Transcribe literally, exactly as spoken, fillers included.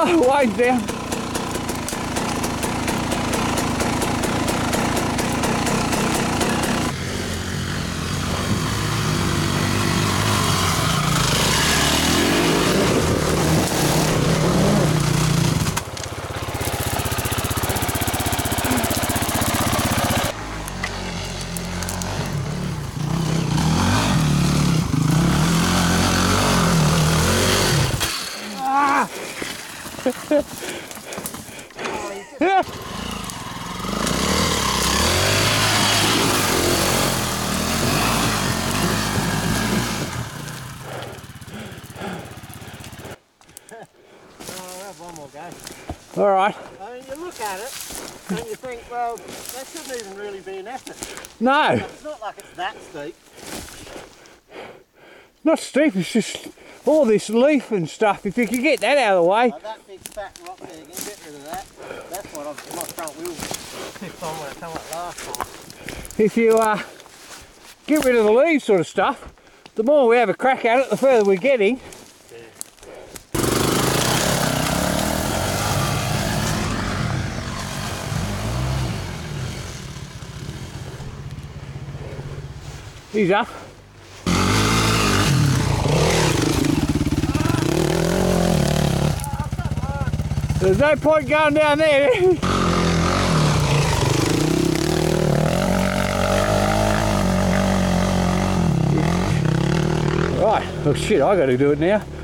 Oh, why damn. Yeah. Oh, have one more go. All right. I mean, you look at it and you think, well, that shouldn't even really be an effort. No. It's not like it's that steep. Not steep, it's just all this leaf and stuff. If you could get that out of the way. Like that big fat rock there, you can get rid of that. That's what I've, my front wheel tipped on when I come up last time. If you uh, get rid of the leaves sort of stuff, the more we have a crack at it, the further we're getting. Yeah. He's up. There's no point going down there. Right, oh shit, I gotta do it now.